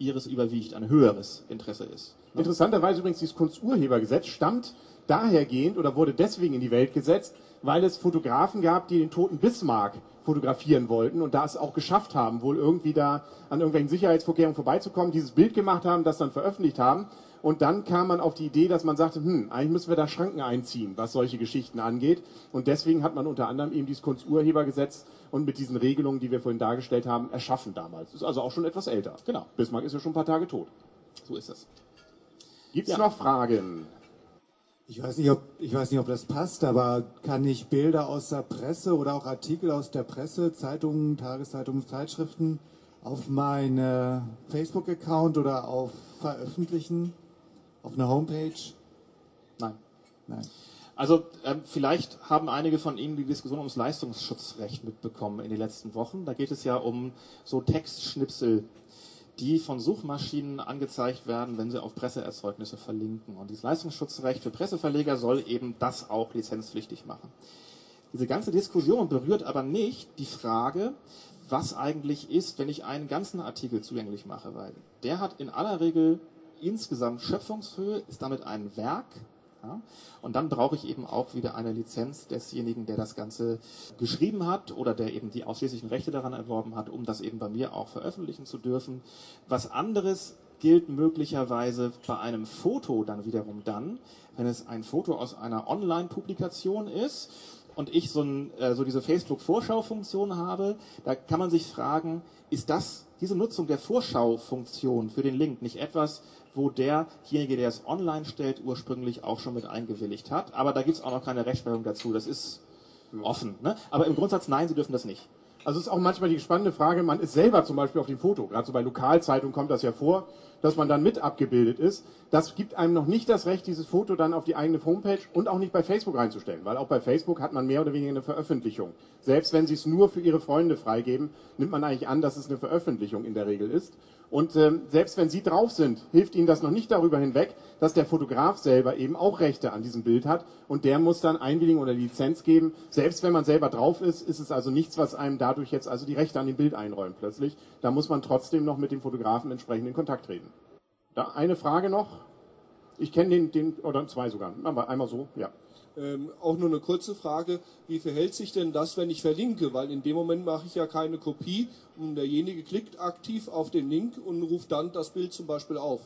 ihres überwiegt, ein höheres Interesse ist. Ne? Interessanterweise übrigens, dieses Kunsturhebergesetz stammt dahergehend oder wurde deswegen in die Welt gesetzt, weil es Fotografen gab, die den toten Bismarck fotografieren wollten und da es auch geschafft haben, wohl irgendwie da an irgendwelchen Sicherheitsvorkehrungen vorbeizukommen, dieses Bild gemacht haben, das dann veröffentlicht haben und dann kam man auf die Idee, dass man sagte, eigentlich müssen wir da Schranken einziehen, was solche Geschichten angeht und deswegen hat man unter anderem eben dieses Kunsturhebergesetz und mit diesen Regelungen, die wir vorhin dargestellt haben, erschaffen damals. Ist also auch schon etwas älter. Genau. Bismarck ist ja schon ein paar Tage tot. So ist das. Gibt es noch Fragen? Ich weiß nicht, ob das passt, aber kann ich Bilder aus der Presse oder auch Artikel aus der Presse, Zeitungen, Tageszeitungen, Zeitschriften auf meinen Facebook-Account oder auf veröffentlichen, auf eine Homepage? Nein. Nein. Also vielleicht haben einige von Ihnen die Diskussion ums Leistungsschutzrecht mitbekommen in den letzten Wochen. Da geht es ja um so Textschnipsel, die von Suchmaschinen angezeigt werden, wenn sie auf Presseerzeugnisse verlinken. Und dieses Leistungsschutzrecht für Presseverleger soll eben das auch lizenzpflichtig machen. Diese ganze Diskussion berührt aber nicht die Frage, was eigentlich ist, wenn ich einen ganzen Artikel zugänglich mache, weil der hat in aller Regel insgesamt Schöpfungshöhe, ist damit ein Werk, ja, und dann brauche ich eben auch wieder eine Lizenz desjenigen, der das Ganze geschrieben hat oder der eben die ausschließlichen Rechte daran erworben hat, um das eben bei mir auch veröffentlichen zu dürfen. Was anderes gilt möglicherweise bei einem Foto dann wiederum dann, wenn es ein Foto aus einer Online-Publikation ist und ich so diese Facebook-Vorschau-Funktion habe, da kann man sich fragen, ist das diese Nutzung der Vorschau-Funktion für den Link nicht etwas, wo derjenige, der es online stellt, ursprünglich auch schon mit eingewilligt hat. Aber da gibt es auch noch keine Rechtsprechung dazu. Das ist offen. Ne? Aber im Grundsatz, nein, Sie dürfen das nicht. Also es ist auch manchmal die spannende Frage, man ist selber zum Beispiel auf dem Foto, gerade so bei Lokalzeitungen kommt das ja vor, dass man dann mit abgebildet ist. Das gibt einem noch nicht das Recht, dieses Foto dann auf die eigene Homepage und auch nicht bei Facebook reinzustellen, weil auch bei Facebook hat man mehr oder weniger eine Veröffentlichung. Selbst wenn Sie es nur für Ihre Freunde freigeben, nimmt man eigentlich an, dass es eine Veröffentlichung in der Regel ist. Und selbst wenn Sie drauf sind, hilft Ihnen das noch nicht darüber hinweg, dass der Fotograf selber eben auch Rechte an diesem Bild hat und der muss dann Einwilligung oder Lizenz geben. Selbst wenn man selber drauf ist, ist es also nichts, was einem dadurch jetzt also die Rechte an dem Bild einräumt plötzlich. Da muss man trotzdem noch mit dem Fotografen entsprechend in Kontakt treten. Da eine Frage noch. Ich kenne oder zwei sogar. Einmal so, ja. Auch nur eine kurze Frage, wie verhält sich denn das, wenn ich verlinke? Weil in dem Moment mache ich ja keine Kopie und derjenige klickt aktiv auf den Link und ruft dann das Bild zum Beispiel auf.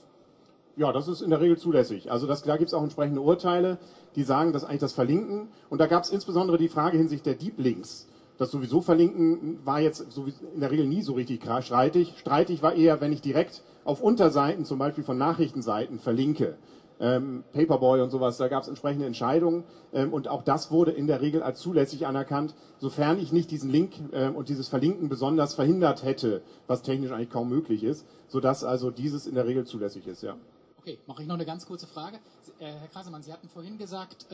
Ja, das ist in der Regel zulässig. Also da gibt es auch entsprechende Urteile, die sagen, dass eigentlich das Verlinken, und da gab es insbesondere die Frage hinsichtlich der Deep Links. Das sowieso Verlinken war jetzt in der Regel nie so richtig streitig. Streitig war eher, wenn ich direkt auf Unterseiten, zum Beispiel von Nachrichtenseiten, verlinke. Paperboy und sowas, da gab es entsprechende Entscheidungen und auch das wurde in der Regel als zulässig anerkannt, sofern ich nicht diesen Link und dieses Verlinken besonders verhindert hätte, was technisch eigentlich kaum möglich ist, sodass also dieses in der Regel zulässig ist, ja. Okay, mache ich noch eine ganz kurze Frage. Herr Krasemann, Sie hatten vorhin gesagt,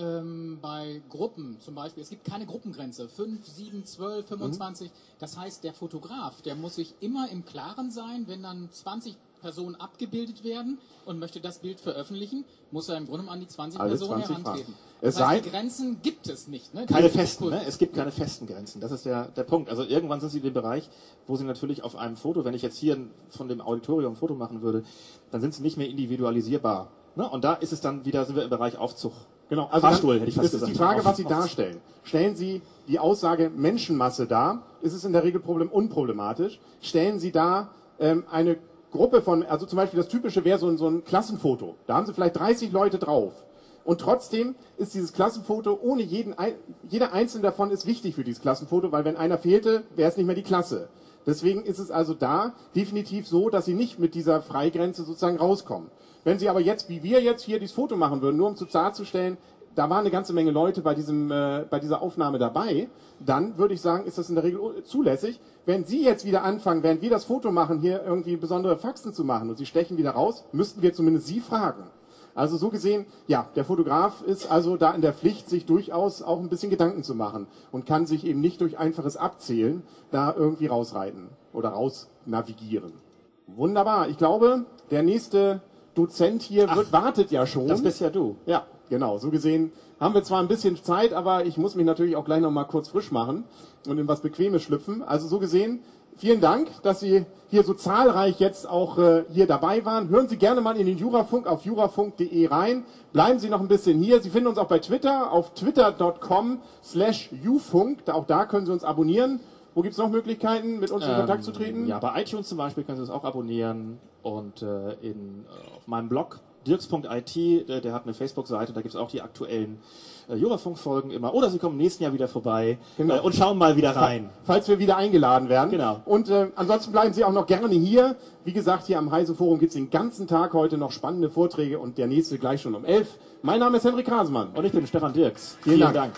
bei Gruppen zum Beispiel, es gibt keine Gruppengrenze, 5, 7, 12, 25. Das heißt, der Fotograf, der muss sich immer im Klaren sein, wenn dann 20 Personen abgebildet werden und möchte das Bild veröffentlichen, muss er im Grunde an die 20 Personen herantreten. Das heißt, die Grenzen gibt es nicht. Ne? Keine festen, ne? Es gibt keine festen Grenzen. Das ist der Punkt. Also irgendwann sind Sie in dem Bereich, wo Sie natürlich auf einem Foto, wenn ich jetzt hier von dem Auditorium ein Foto machen würde, dann sind Sie nicht mehr individualisierbar. Ne? Und da ist es dann wieder, sind wir im Bereich Aufzug. Genau, also Fahrstuhl, hätte ich fast gesagt. Das ist die Frage, was Sie darstellen. Stellen Sie die Aussage Menschenmasse dar, ist es in der Regel unproblematisch. Stellen Sie da eine Gruppe von, also zum Beispiel das Typische wäre so ein Klassenfoto. Da haben Sie vielleicht 30 Leute drauf. Und trotzdem ist dieses Klassenfoto ohne jeder einzelne davon ist wichtig für dieses Klassenfoto, weil wenn einer fehlte, wäre es nicht mehr die Klasse. Deswegen ist es also da definitiv so, dass Sie nicht mit dieser Freigrenze sozusagen rauskommen. Wenn Sie aber jetzt, wie wir jetzt hier dieses Foto machen würden, nur um zu darzustellen, da waren eine ganze Menge Leute bei dieser Aufnahme dabei, dann würde ich sagen, ist das in der Regel zulässig. Wenn Sie jetzt wieder anfangen, während wir das Foto machen, hier irgendwie besondere Faxen zu machen und Sie stechen wieder raus, müssten wir zumindest Sie fragen. Also so gesehen, ja, der Fotograf ist also da in der Pflicht, sich durchaus auch ein bisschen Gedanken zu machen und kann sich eben nicht durch einfaches Abzählen da irgendwie rausreiten oder rausnavigieren. Wunderbar. Ich glaube, der nächste Dozent hier wartet ja schon. Das bist ja du. Ja. Genau, so gesehen haben wir zwar ein bisschen Zeit, aber ich muss mich natürlich auch gleich nochmal kurz frisch machen und in was Bequemes schlüpfen. Also so gesehen, vielen Dank, dass Sie hier so zahlreich jetzt auch hier dabei waren. Hören Sie gerne mal in den JuraFunk auf jurafunk.de rein. Bleiben Sie noch ein bisschen hier. Sie finden uns auch bei Twitter auf twitter.com/jufunk. Auch da können Sie uns abonnieren. Wo gibt es noch Möglichkeiten, mit uns in Kontakt zu treten? Ja, bei iTunes zum Beispiel können Sie uns auch abonnieren und auf meinem Blog. dirks.it, der hat eine Facebook-Seite, da gibt es auch die aktuellen Jurafunk-Folgen immer. Oder Sie kommen im nächsten Jahr wieder vorbei und schauen mal wieder rein. Falls wir wieder eingeladen werden. Genau. Und ansonsten bleiben Sie auch noch gerne hier. Wie gesagt, hier am Heise-Forum gibt es den ganzen Tag heute noch spannende Vorträge und der nächste gleich schon um 11. Mein Name ist Henry Krasemann. Und ich bin Stephan Dirks. Vielen Dank.